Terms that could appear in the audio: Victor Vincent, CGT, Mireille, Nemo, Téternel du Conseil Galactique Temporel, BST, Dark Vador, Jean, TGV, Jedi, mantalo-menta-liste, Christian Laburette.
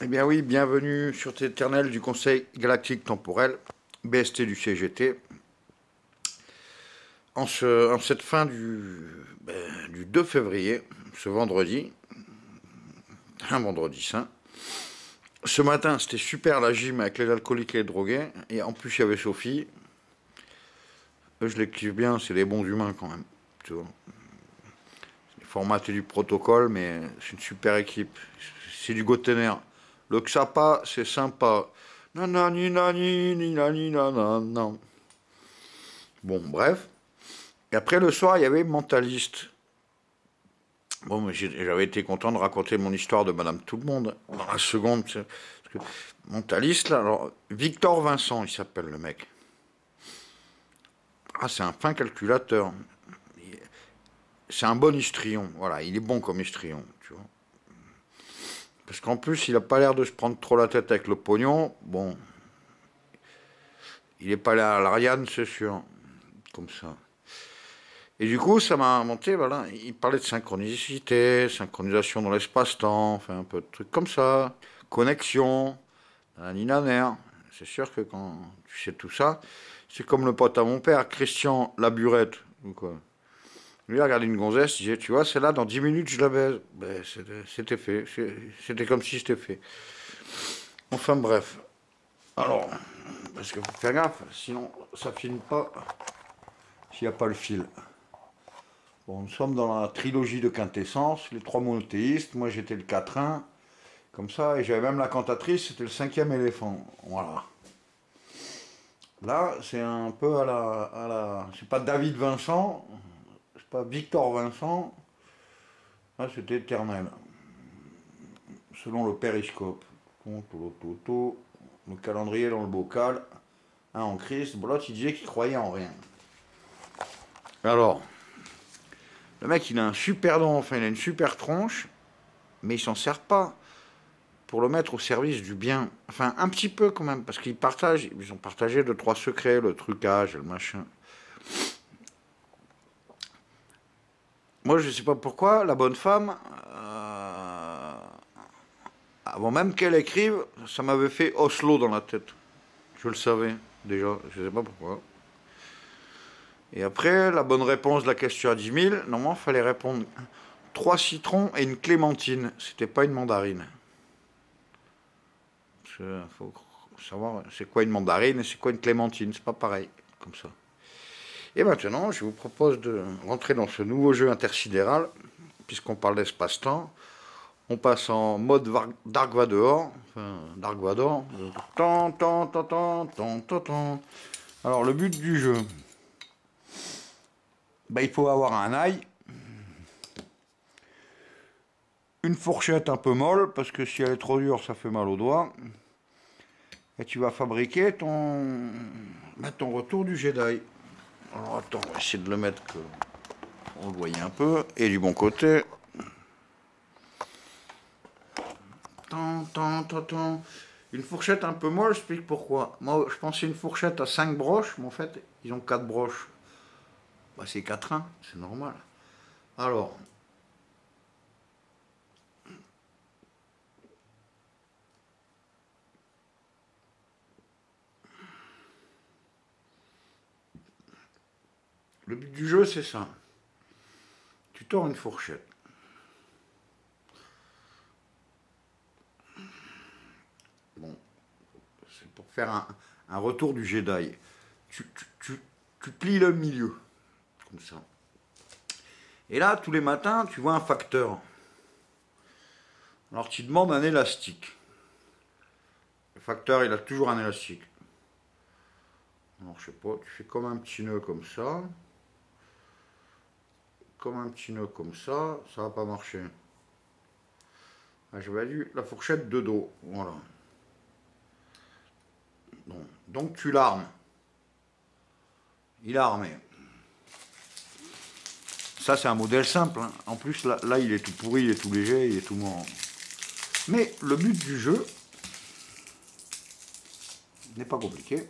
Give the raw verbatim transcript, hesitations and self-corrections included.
Eh bien oui, bienvenue sur Téternel du Conseil Galactique Temporel, B S T du C G T. En, ce, en cette fin du, ben, du deux février, ce vendredi, un vendredi saint, ce matin c'était super la gym avec les alcooliques et les drogués, et en plus il y avait Sophie. Eux, je les kiffe bien, c'est des bons humains quand même, tu vois. C'est formaté du protocole, mais c'est une super équipe, c'est du gotenère. Le Xapa, c'est sympa. Nanani, nanani, nanani, nanani, nanani. Bon, bref. Et après, le soir, il y avait Mentaliste. Bon, j'avais été content de raconter mon histoire de Madame Tout-le-Monde. Dans la seconde. Parce que Mentaliste, là, alors, Victor Vincent, il s'appelle le mec. Ah, c'est un fin calculateur. C'est un bon histrion. Voilà, il est bon comme histrion, tu vois. Parce qu'en plus, il n'a pas l'air de se prendre trop la tête avec le pognon. Bon, il n'est pas là à l'Ariane, c'est sûr. Comme ça. Et du coup, ça m'a monté, voilà. Il parlait de synchronicité, synchronisation dans l'espace-temps, enfin un peu de trucs comme ça. Connexion, naninaner. C'est sûr que quand tu sais tout ça, c'est comme le pote à mon père, Christian Laburette, ou quoi. Lui, il a regardé une gonzesse, il disait, tu vois, celle-là, dans dix minutes, je la baise. Ben, c'était fait. C'était comme si c'était fait. Enfin, bref. Alors, parce que faut faire gaffe, sinon, ça filme pas s'il n'y a pas le fil. Bon, nous sommes dans la trilogie de quintessence, les trois monothéistes. Moi, j'étais le quatrain, comme ça, et j'avais même la cantatrice, c'était le cinquième éléphant. Voilà. Là, c'est un peu à la... À la... C'est pas David Vincent... Pas Victor Vincent, là c'était éternel, selon le périscope. Le calendrier dans le bocal, un en Christ. Bon, l'autre il disait qu'il croyait en rien. Alors, le mec il a un super don, enfin il a une super tronche, mais il s'en sert pas pour le mettre au service du bien. Enfin, un petit peu quand même, parce qu'ils partagent, ils ont partagé deux, trois secrets, le trucage, le machin. Moi, je ne sais pas pourquoi, la bonne femme, euh, avant même qu'elle écrive, ça m'avait fait Oslo dans la tête. Je le savais déjà, je ne sais pas pourquoi. Et après, la bonne réponse de la question à dix mille, normalement, il fallait répondre trois citrons et une clémentine. C'était pas une mandarine. Il faut savoir c'est quoi une mandarine et c'est quoi une clémentine, c'est pas pareil, comme ça. Et maintenant, je vous propose de rentrer dans ce nouveau jeu intersidéral, puisqu'on parle d'espace-temps. On passe en mode Dark Vador. Enfin, Dark Vador. Tant, tant, tant, tant, tant, tant. Alors, le but du jeu, ben, il faut avoir un ail, une fourchette un peu molle, parce que si elle est trop dure, ça fait mal aux doigts. Et tu vas fabriquer ton, ben, ton retour du Jedi. Alors attends, on va essayer de le mettre que on le voyait un peu, et du bon côté. Tant, tant, tant, tant. Une fourchette un peu molle, je explique pourquoi. Moi, je pensais une fourchette à cinq broches, mais en fait, ils ont quatre broches. Bah, c'est quatre-un, c'est normal. Alors. Le but du jeu, c'est ça. Tu tords une fourchette. Bon, c'est pour faire un, un retour du Jedi. Tu, tu, tu, tu plies le milieu, comme ça. Et là, tous les matins, tu vois un facteur. Alors, tu demandes un élastique. Le facteur, il a toujours un élastique. Alors, je sais pas, tu fais comme un petit nœud comme ça. Comme un petit nœud comme ça, ça va pas marcher. Ah, je value la fourchette de dos, voilà. Donc, donc tu l'armes. Il a armé. Ça c'est un modèle simple, hein. En plus là, là il est tout pourri, il est tout léger, il est tout mort. Mais le but du jeu n'est pas compliqué.